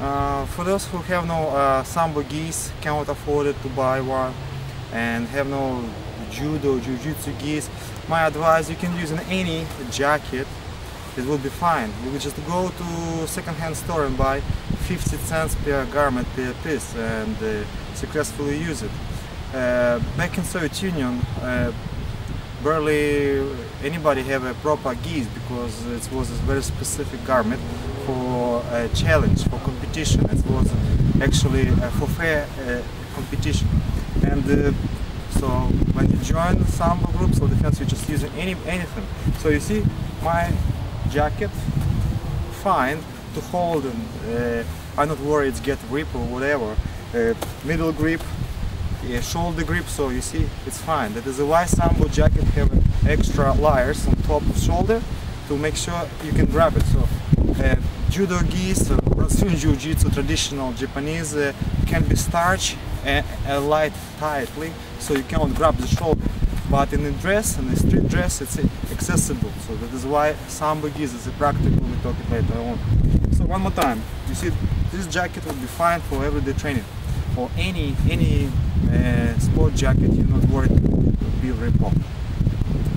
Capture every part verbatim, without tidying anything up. Uh, for those who have no uh, Sambo gis, cannot afford it to buy one, and have no Judo, jujitsu gis, my advice, you can use in any jacket, it will be fine. You will just go to second-hand store and buy fifty cents per garment per piece and uh, successfully use it. Uh, back in Soviet Union, uh, barely anybody have a proper gis because it was a very specific garment for a challenge, for competition. It was actually uh, for fair uh, competition. And uh, so when you join the Sambo groups or defense, you just use any anything. So you see, my jacket, fine to hold, and uh, I'm not worried it's get ripped or whatever. Uh, middle grip, uh, shoulder grip, so you see, it's fine. That is why Sambo jacket have extra layers on top of shoulder to make sure you can grab it. So uh, Judo gis, uh, Jiu-Jitsu, traditional Japanese uh, can be starched and uh, light tightly, so you cannot grab the shoulder. But in a dress, in a street dress, it's accessible. So that is why Sambo gis is a practical, we talk it later on. So one more time, you see, this jacket would be fine for everyday training. Or any any uh, sport jacket, you're not worried to be ripped off.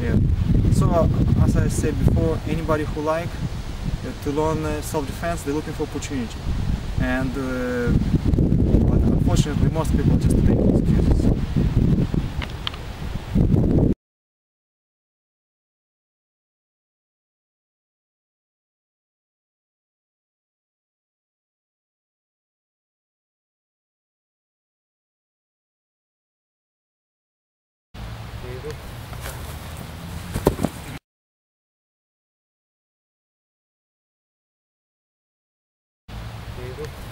Yeah. So, as I said before, anybody who like uh, to learn uh, self-defense, they're looking for opportunity. And uh, but unfortunately, most people just take excuses. Thank you.